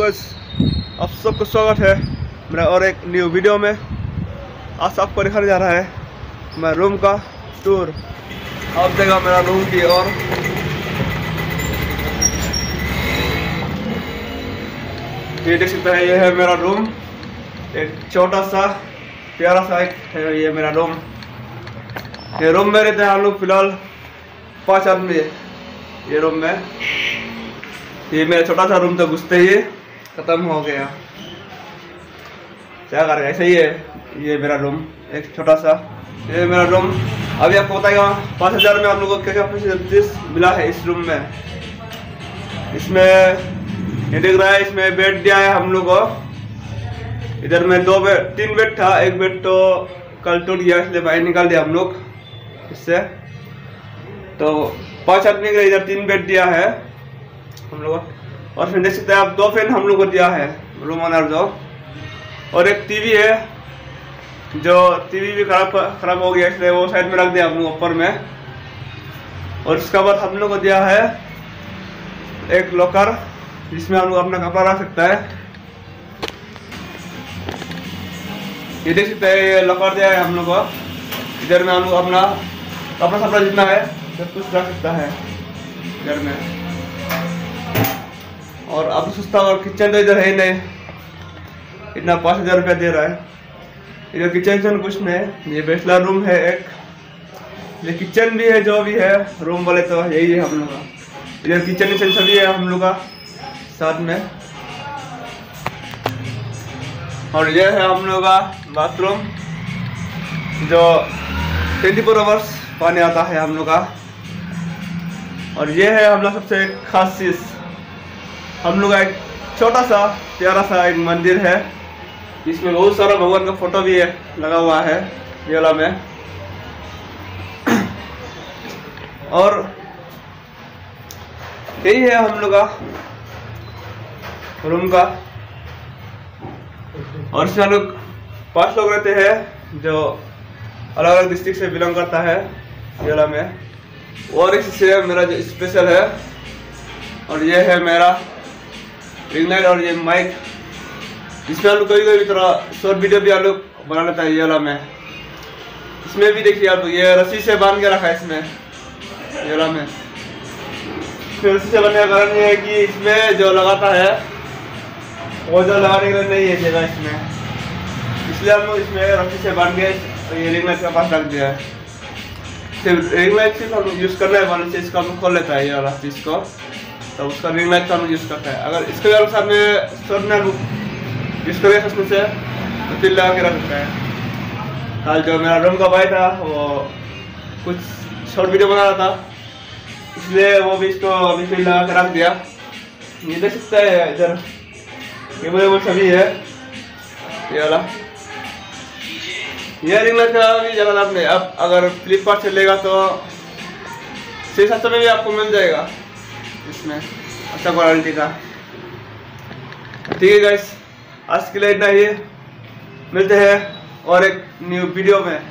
Vloggers, आप सबका स्वागत है मेरा और एक न्यू वीडियो में। आज आपको दिखाने जा रहा है मैं रूम का टूर। आप देगा मेरा रूम की और ये देख सकते हैं, ये है मेरा रूम। एक छोटा सा प्यारा सा एक है ये मेरा रूम। ये रूम में रहते हैं हम लोग फिलहाल 5 आदमी। ये रूम में ये मेरा छोटा सा रूम तो घुसते ही खत्म हो गया, क्या करें, ऐसे ही है। ये मेरा रूम एक छोटा सा, ये मेरा रूम। अभी आपको बताएगा 5000 में हम लोग को क्या फैसिलिटीज मिला है इस रूम में। इसमें ये देख रहा है, इसमें बेड दिया है हम लोग को। इधर में 3 बेड था, एक बेड तो कल टूट गया इसलिए बाहर निकाल दिया हम लोग इससे। तो 5 आदमी का इधर 3 बेड दिया है हम लोग। और फिर देख सकते हैं आप 2 फैन हम लोग को दिया है रूम ऑनर जो। और एक टीवी है जो टीवी भी खराब हो गया इसलिए वो साइड में रख दिया हम लोग ऊपर में। और उसके बाद हम लोग को दिया है एक लॉकर जिसमें हम लोग अपना कपड़ा रख सकता है। ये देख सकते हैं, ये लॉकर दिया है हम लोग को। इधर में हम लोग अपना कपड़ा जितना है सब कुछ रख सकता है इधर में। और अब सस्ता और किचन तो इधर है ही नहीं, इतना 5000 रुपया दे रहा है। इधर किचन कुछ नहीं, ये बैचलर रूम है एक। ये किचन भी है, जो भी है रूम वाले तो यही है हम लोग का। इधर किचन सभी है हम लोग का साथ में। और ये है हम लोग का बाथरूम जो 24 आवर्स पानी आता है हम लोग का। और ये है हम लोग सबसे खास चीज़, हम लोग का एक छोटा सा प्यारा सा एक मंदिर है जिसमें बहुत सारा भगवान का फोटो भी है लगा हुआ है येला में। और यही है हम लोग का रूम का। और इसमें हम लोग 5 लोग रहते हैं जो अलग अलग डिस्ट्रिक्ट से बिलोंग करता है येला में। और इससे मेरा जो स्पेशल है, और ये है मेरा रिंग लाइट और ये माइक जिसमें हम लोग कभी थोड़ा शॉर्ट वीडियो भी हम लोग बना लेता है ये वाला में। इसमें भी देखिए आप, ये रस्सी से बांध के रखा है इसमें ये वाला में। फिर रस्सी से बनने का कारण ये है कि इसमें जो लगाता है वो जो लगाने के लिए नहीं है जगह इसमें, इसलिए हम लोग इसमें रस्सी से बांध के तो ये रिंग लाइट के पास रख दिया है। सिर्फ रिंग लाइट सिर्फ हम लोग यूज़ करना है, वाले से इसको हम खोल लेता है ये वाला चीज़ को, तो उसका रिंग लाइट हम यूज़ करता है। अगर इसके साथ में शॉर्ट में यूज़ करें उसमें से तो फिर लगा के रख सकता है। कल जो मेरा रूम का भाई था वो कुछ शॉर्ट वीडियो बना रहा था इसलिए वो भी इसको अभी फिर लगा के रख दिया। ये देख सकता है इधर केबल सभी है ये वाला। ये रिंग लाइट का भी जगह आपने अब अगर फ्लिपकार्ट से लेगा तो 600-700 में भी आपको मिल जाएगा इसमें अच्छा क्वालिटी का। ठीक है गाइस, आज के लिए इतना ही, मिलते हैं और एक न्यू वीडियो में।